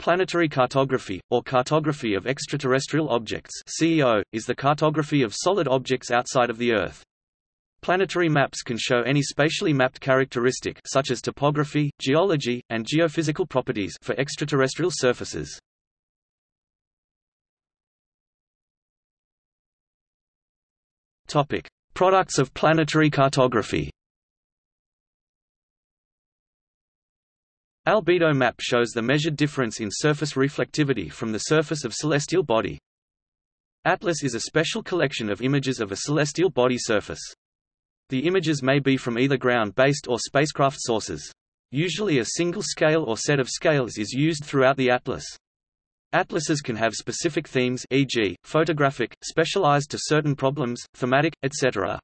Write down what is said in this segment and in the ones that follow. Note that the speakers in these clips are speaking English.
Planetary cartography, or cartography of extraterrestrial objects (CEO), is the cartography of solid objects outside of the Earth. Planetary maps can show any spatially mapped characteristic such as topography, geology, and geophysical properties for extraterrestrial surfaces. Topic: Products of planetary cartography. Albedo map shows the measured difference in surface reflectivity from the surface of celestial body. Atlas is a special collection of images of a celestial body surface. The images may be from either ground-based or spacecraft sources. Usually a single scale or set of scales is used throughout the atlas. Atlases can have specific themes, e.g., photographic, specialized to certain problems, thematic, etc.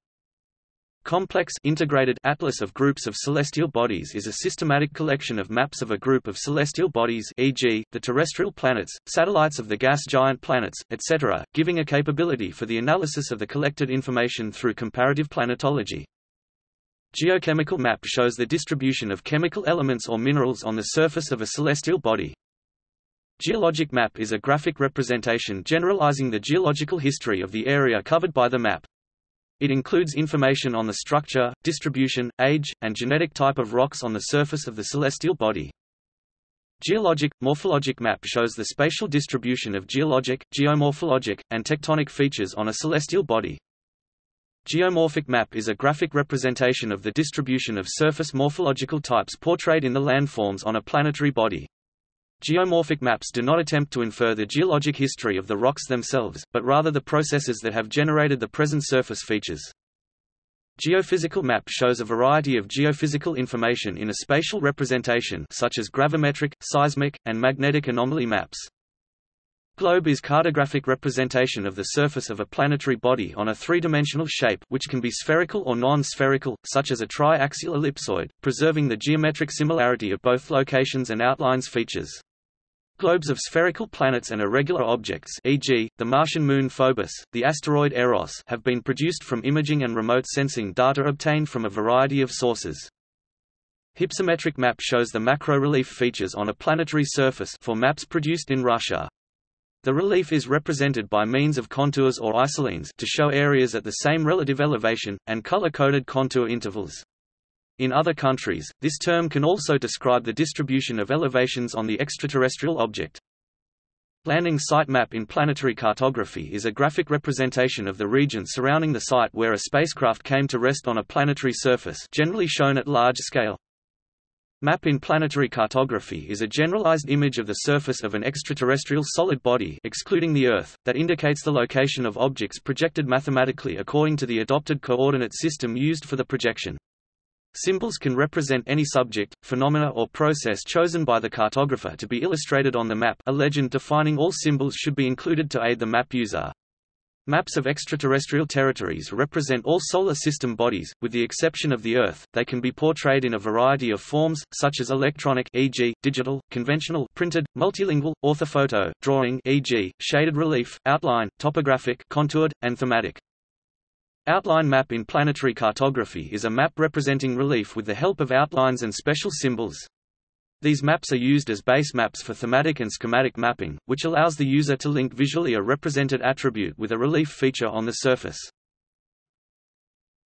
Complex integrated atlas of groups of celestial bodies is a systematic collection of maps of a group of celestial bodies, e.g., the terrestrial planets, satellites of the gas giant planets, etc., giving a capability for the analysis of the collected information through comparative planetology. Geochemical map shows the distribution of chemical elements or minerals on the surface of a celestial body. Geologic map is a graphic representation generalizing the geological history of the area covered by the map. It includes information on the structure, distribution, age, and genetic type of rocks on the surface of the celestial body. Geologic, morphologic map shows the spatial distribution of geologic, geomorphologic, and tectonic features on a celestial body. Geomorphic map is a graphic representation of the distribution of surface morphological types portrayed in the landforms on a planetary body. Geomorphic maps do not attempt to infer the geologic history of the rocks themselves, but rather the processes that have generated the present surface features. Geophysical map shows a variety of geophysical information in a spatial representation such as gravimetric, seismic, and magnetic anomaly maps. Globe is cartographic representation of the surface of a planetary body on a three-dimensional shape which can be spherical or non-spherical, such as a tri-axial ellipsoid, preserving the geometric similarity of both locations and outlines features. Globes of spherical planets and irregular objects, e.g., the Martian moon Phobos, the asteroid Eros, have been produced from imaging and remote sensing data obtained from a variety of sources. Hypsometric map shows the macro-relief features on a planetary surface for maps produced in Russia. The relief is represented by means of contours or isolines to show areas at the same relative elevation, and color-coded contour intervals. In other countries, this term can also describe the distribution of elevations on the extraterrestrial object. Landing site map in planetary cartography is a graphic representation of the region surrounding the site where a spacecraft came to rest on a planetary surface, generally shown at large scale. Map in planetary cartography is a generalized image of the surface of an extraterrestrial solid body, excluding the Earth, that indicates the location of objects projected mathematically according to the adopted coordinate system used for the projection. Symbols can represent any subject, phenomena or process chosen by the cartographer to be illustrated on the map. A legend defining all symbols should be included to aid the map user. Maps of extraterrestrial territories represent all solar system bodies, with the exception of the Earth. They can be portrayed in a variety of forms, such as electronic, e.g., digital, conventional, printed, multilingual, orthophoto, drawing, e.g., shaded relief, outline, topographic, contoured, and thematic. Outline map in planetary cartography is a map representing relief with the help of outlines and special symbols. These maps are used as base maps for thematic and schematic mapping, which allows the user to link visually a represented attribute with a relief feature on the surface.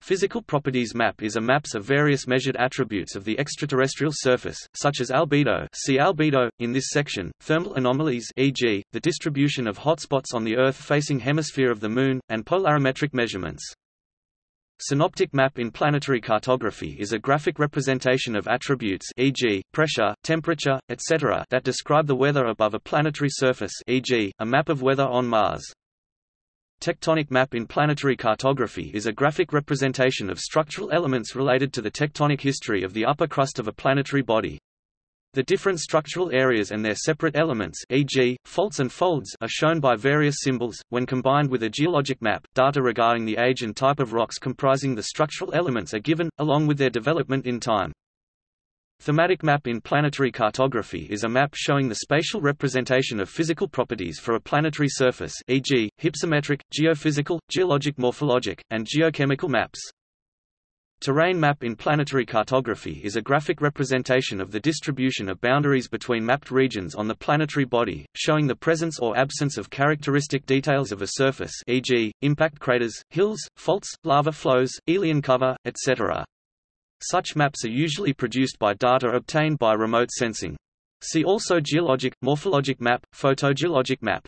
Physical properties map is a maps of various measured attributes of the extraterrestrial surface, such as albedo, see albedo, in this section, thermal anomalies, e.g., the distribution of hotspots on the Earth-facing hemisphere of the Moon, and polarimetric measurements. Synoptic map in planetary cartography is a graphic representation of attributes, e.g., pressure, temperature, etc., that describe the weather above a planetary surface, e.g., a map of weather on Mars. Tectonic map in planetary cartography is a graphic representation of structural elements related to the tectonic history of the upper crust of a planetary body. The different structural areas and their separate elements, e.g., faults and folds, are shown by various symbols. When combined with a geologic map, data regarding the age and type of rocks comprising the structural elements are given, along with their development in time. Thematic map in planetary cartography is a map showing the spatial representation of physical properties for a planetary surface, e.g., hypsometric, geophysical, geologic, morphologic, and geochemical maps. Terrain map in planetary cartography is a graphic representation of the distribution of boundaries between mapped regions on the planetary body, showing the presence or absence of characteristic details of a surface, e.g., impact craters, hills, faults, lava flows, alien cover, etc. Such maps are usually produced by data obtained by remote sensing. See also geologic, morphologic map, photogeologic map.